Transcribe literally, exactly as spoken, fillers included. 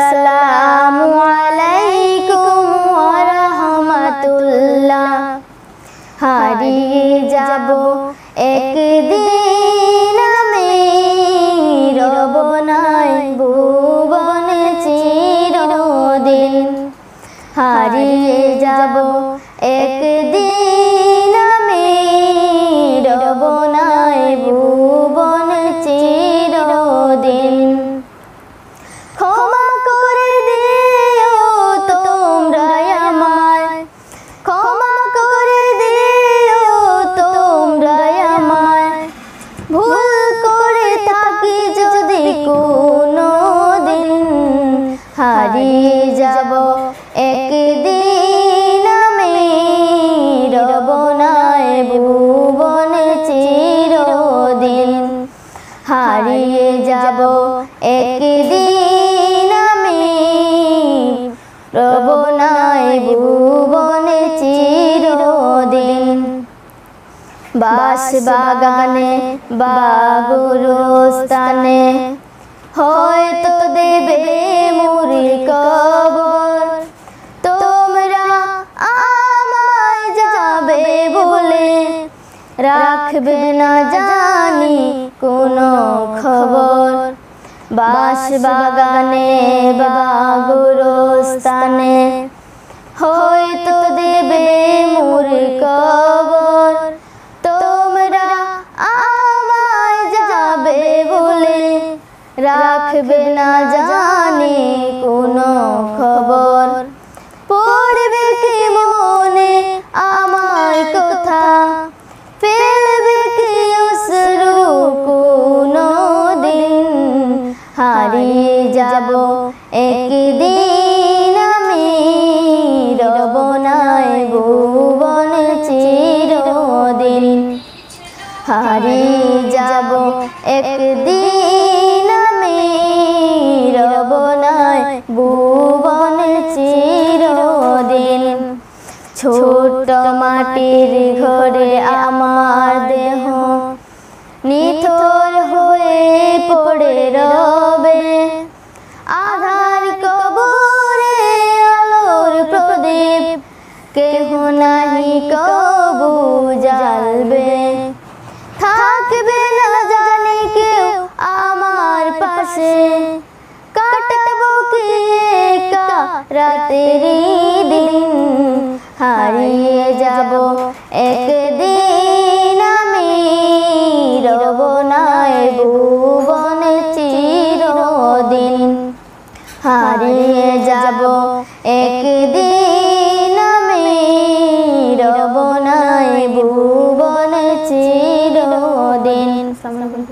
Assalamualaikum warahmatullah। হারিয়ে যাব একদিন আমি রব নাই ভুবনে চিরদিন। হারিয়ে যাব একদিন আমি রব নাই ভুবনে চিরদিন। ক্ষমা করে দিও তোমরা আমায়, ক্ষমা করে দিও তোমরা আমায়। ভুল করে থাকি যদি কোনো দিন, হারিয়ে যাব একদিন আমি রব নাই ভুবনে চিরদিন। হারিয়ে যাব একদিন আমি রব নাই ভুবনে চিরদিন। বাস বাগানে বা গোরস্থানে হয়তো দেবে মুরি কবর, তোমরা আমায় যাবে বলে রাখবে না জানি কোনো খবর। বাস বাগানে বা গোরস্থানে হয়তো দেবে মুরি কবর, তোমরা আমায় যাবে বলে রাখবে না জানি কোনো খবর। পড়বে কি মনে আমার কথা, ফেলবে কি অশ্রু কোনো দিন। হারিয়ে যাব একদিন আমি রব নাই ভুবনে চিরদিন। হারিয়ে যাব একদিন আমি রব নাই ভুবনে চিরদিন। ছোট মাটির ঘরে আমার দেহ নিথর হয়ে পড়ে রবে, আধার কবরে আলোর প্রদীপ কেহ নাহি কবু জ্বালবে। থাকবে না জানি কেউ আমার পাশে, কাটাবো কি একা রাতের দিন। হারিয়ে যাব একদিন আমি রব নাই ভুবনে চিরদিন। হারিয়ে যাব একদিন আমি রব নাই ভুবনে চিরদিন। আসসালামু আলাইকুম।